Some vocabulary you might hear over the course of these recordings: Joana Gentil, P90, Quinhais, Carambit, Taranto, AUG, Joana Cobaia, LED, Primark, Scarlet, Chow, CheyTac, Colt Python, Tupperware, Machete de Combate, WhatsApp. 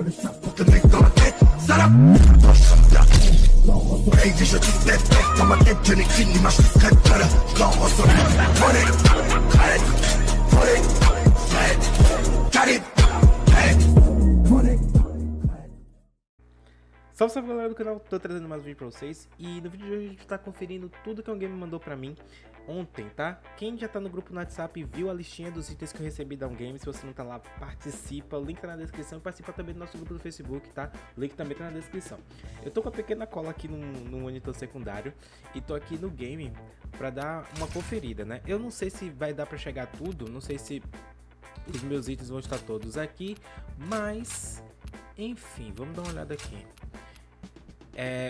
Salve, salve galera do canal, tô trazendo mais um vídeo pra vocês. E no vídeo de hoje a gente tá conferindo tudo que alguém me mandou pra mim ontem, tá? Quem já tá no grupo no WhatsApp viu a listinha dos itens que eu recebi da AUG. Se você não tá lá, participa, o link tá na descrição. E participa também do nosso grupo do Facebook, tá? O link também tá na descrição. Eu tô com a pequena cola aqui no monitor secundário e tô aqui no game pra dar uma conferida, né? Eu não sei se vai dar pra chegar tudo, não sei se os meus itens vão estar todos aqui, mas enfim, vamos dar uma olhada aqui.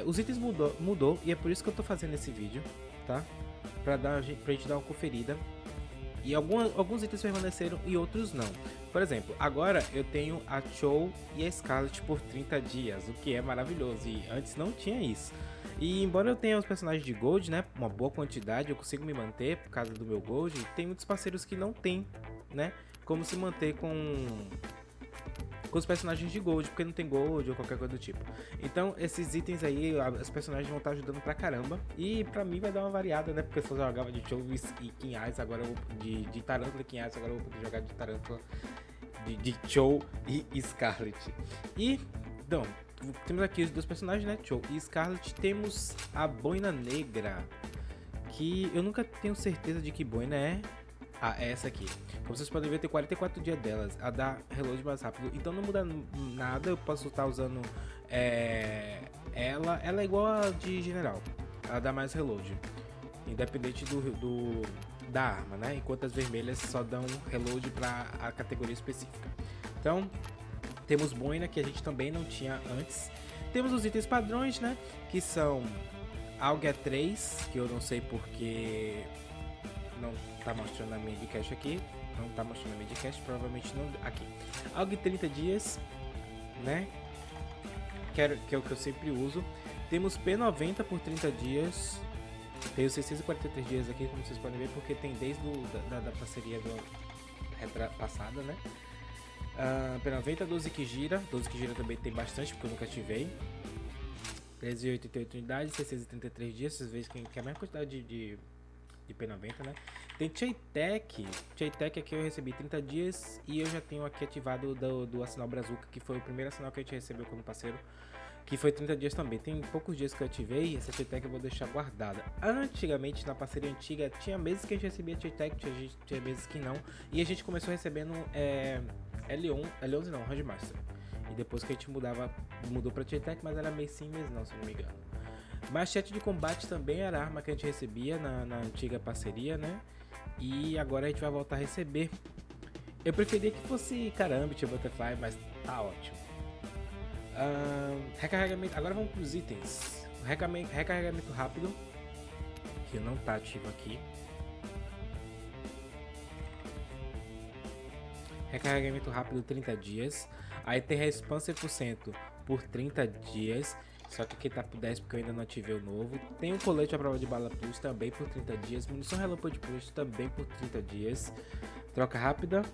Os itens mudou e é por isso que eu tô fazendo esse vídeo, tá? Pra gente dar uma conferida. E alguns itens permaneceram e outros não. Por exemplo, agora eu tenho a Chow e a Scarlet por 30 dias, o que é maravilhoso, e antes não tinha isso. E embora eu tenha os personagens de Gold, né, uma boa quantidade, eu consigo me manter por causa do meu Gold. Tem muitos parceiros que não tem, né, como se manter com os personagens de Gold, porque não tem Gold ou qualquer coisa do tipo. Então esses itens aí, os personagens vão estar ajudando pra caramba. E pra mim vai dar uma variada, né? Porque eu só jogava de Chow e Quinhais, agora eu vou de Taranto e Quinhais, agora eu vou poder jogar de Taranto, de Chow e Scarlet. E, então, temos aqui os dois personagens, né? Chow e Scarlet. Temos a Boina Negra, que eu nunca tenho certeza de que boina é. Ah, é essa aqui. Como vocês podem ver, tem 44 dias delas. A dá reload mais rápido. Então não muda nada. Eu posso estar usando ela. Ela é igual a de general. Ela dá mais reload, independente da arma, né? Enquanto as vermelhas só dão reload para a categoria específica. Então, temos boina, que a gente também não tinha antes. Temos os itens padrões, né? Que são AUG 3, que eu não sei porque não tá mostrando a minha de cash aqui, não tá mostrando a minha de cash, provavelmente não, aqui, AUG 30 dias, né, que é o que eu sempre uso. Temos P90 por 30 dias, tem os 643 dias aqui, como vocês podem ver, porque tem desde da parceria passada, né. P90, 12 que gira, 12 que gira também tem bastante, porque eu nunca ativei. 388 unidades, 633 dias, vocês veem que é a mesma quantidade de P90, né? Tem CheyTac. CheyTac aqui eu recebi 30 dias e eu já tenho aqui ativado do assinal Brazuca, que foi o primeiro assinal que a gente recebeu como parceiro, que foi 30 dias também. Tem poucos dias que eu ativei. Essa CheyTac eu vou deixar guardada. Antigamente, na parceria antiga, tinha meses que a gente recebia CheyTac, tinha meses que não. E a gente começou recebendo L11 não, Rangemaster. E depois que a gente mudou pra CheyTac, mas era mês sim, mês não, se não me engano. Machete de combate também era a arma que a gente recebia na antiga parceria, né? E agora a gente vai voltar a receber. Eu preferia que fosse Carambit ou Butterfly, mas tá ótimo. Recarregamento. Agora vamos para os itens. Recarregamento rápido, que não tá ativo aqui. Recarregamento rápido 30 dias. Aí tem respawn 100% por 30 dias. Só que aqui tá por 10 porque eu ainda não ativei o novo. Tem um colete à prova de bala plus também por 30 dias. Munição relâmpago de plus também por 30 dias. Troca rápida.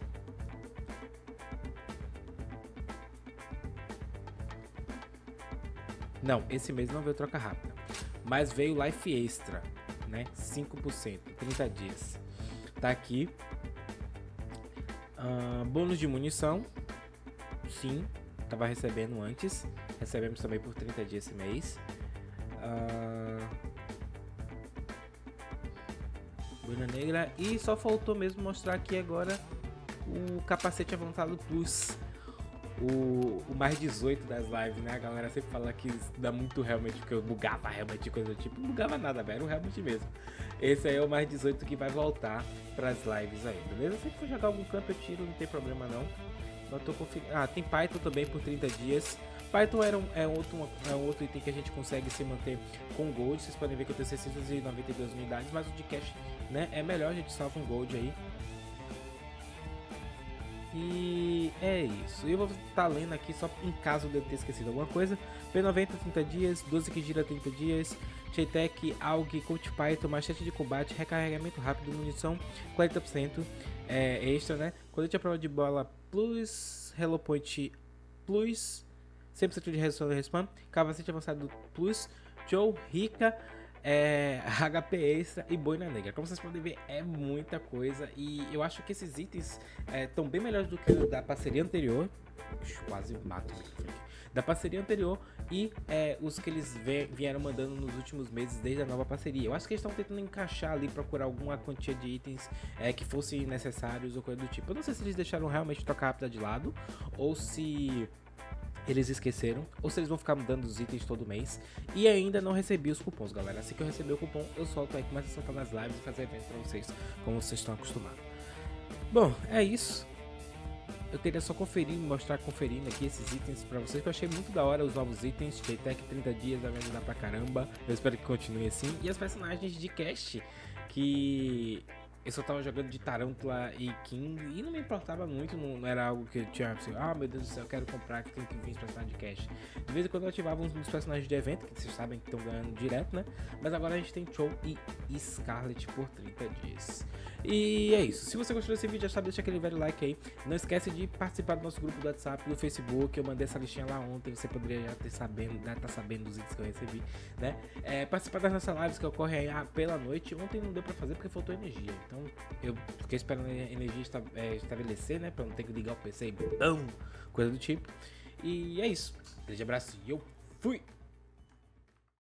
Não, esse mês não veio troca rápida. Mas veio life extra, né? 5%, 30 dias. Tá aqui. Bônus de munição. Sim, tava recebendo antes. Recebemos também por 30 dias esse mês. Boina Negra. E só faltou mesmo mostrar aqui agora o capacete avançado plus. O mais 18 das lives, né? A galera sempre fala que dá muito realmente, porque eu bugava realmente coisa do tipo. Não bugava nada, velho. Era o realmente mesmo. Esse aí é o mais 18 que vai voltar pras lives aí, beleza? Se for jogar algum campo eu tiro, não tem problema não. Mas tô conferindo. Ah, tem Python também por 30 dias. Python é outro item que a gente consegue se manter com Gold. Vocês podem ver que eu tenho 692 unidades, mas o de cash, né, é melhor a gente salvar um Gold aí. E é isso. Eu vou estar lendo aqui só em caso de eu ter esquecido alguma coisa. P90 30 dias, 12 que gira 30 dias, CheyTac, AUG, Colt Python, machete de combate, recarregamento rápido, munição 40% extra, né? Colete à prova de bola plus, Hello Point plus, 100% de redução do respawn, capacete avançado plus, Chow, rica, HP extra e boina negra. Como vocês podem ver, é muita coisa, e eu acho que esses itens estão bem melhores do que o da parceria anterior. Quase mato da parceria anterior e os que eles vieram mandando nos últimos meses desde a nova parceria. Eu acho que eles estão tentando encaixar ali, procurar alguma quantia de itens que fossem necessários ou coisa do tipo. Eu não sei se eles deixaram realmente tocar rápida de lado ou se eles esqueceram, ou se eles vão ficar mudando os itens todo mês. E ainda não recebi os cupons, galera. Assim que eu receber o cupom, eu solto aí, começo a soltar nas lives e fazer eventos pra vocês, como vocês estão acostumados. Bom, é isso. Eu queria só conferir, mostrar conferindo aqui esses itens pra vocês, que eu achei muito da hora os novos itens. CheyTac 30 dias vai me ajudar pra caramba. Eu espero que continue assim. E as personagens de cast, que eu só tava jogando de Tarântula e King, e não me importava muito, não era algo que eu tinha assim, ah meu Deus do céu, eu quero comprar, que tem que vir os personagens de cash. De vez em quando eu ativava uns dos personagens de evento, que vocês sabem que estão ganhando direto, né? Mas agora a gente tem Chow e Scarlet por 30 dias. E é isso, se você gostou desse vídeo, já sabe, deixa aquele velho like aí. Não esquece de participar do nosso grupo do WhatsApp, do Facebook, eu mandei essa listinha lá ontem, você poderia já ter sabendo, já tá sabendo dos itens que eu recebi, né? Participar das nossas lives que ocorrem aí pela noite. Ontem não deu pra fazer porque faltou energia, então eu fiquei esperando a energia estabelecer, né? Pra não ter que ligar o PC e coisa do tipo. E é isso. Um grande abraço e eu fui!